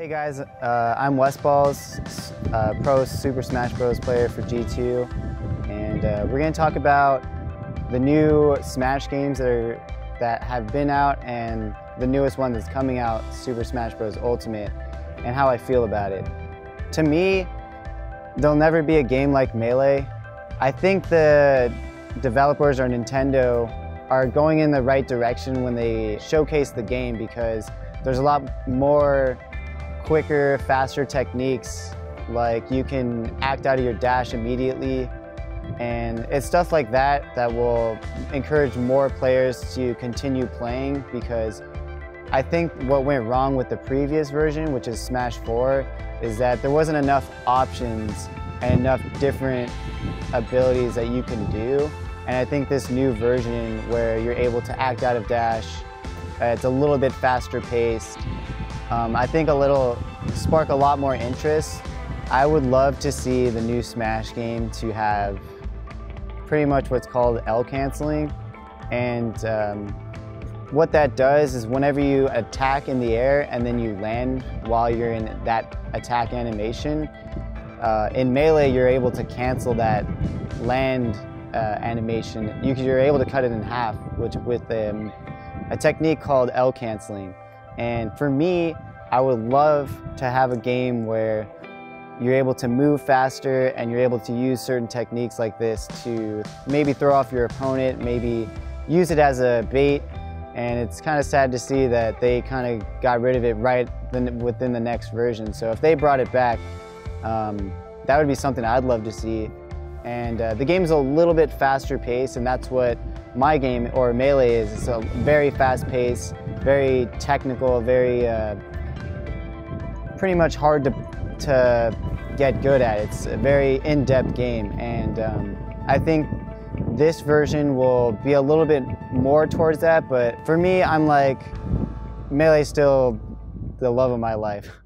Hey guys, I'm Westballs, pro Super Smash Bros. Player for G2, and we're going to talk about the new Smash games that have been out and the newest one that's coming out, Super Smash Bros. Ultimate, and how I feel about it. To me, there'll never be a game like Melee. I think the developers or Nintendo are going in the right direction when they showcase the game because there's a lot more quicker, faster techniques, like you can act out of your dash immediately, and it's stuff like that that will encourage more players to continue playing, because I think what went wrong with the previous version, which is Smash 4, is that there wasn't enough options and enough different abilities that you can do, and I think this new version where you're able to act out of dash, it's a little bit faster paced. I think it'll spark a lot more interest. I would love to see the new Smash game to have pretty much what's called L canceling. And what that does is whenever you attack in the air and then you land while you're in that attack animation, in Melee you're able to cancel that land animation. You're able to cut it in half with a technique called L canceling. And for me, I would love to have a game where you're able to move faster and you're able to use certain techniques like this to maybe throw off your opponent, maybe use it as a bait. And it's kind of sad to see that they kind of got rid of it right within the next version. So if they brought it back, that would be something I'd love to see. And the game's a little bit faster paced, and that's what my game, or Melee, is. It's a very fast paced, very technical, very pretty much hard to get good at. It's a very in-depth game, and I think this version will be a little bit more towards that, but for me, I'm like, Melee's still the love of my life.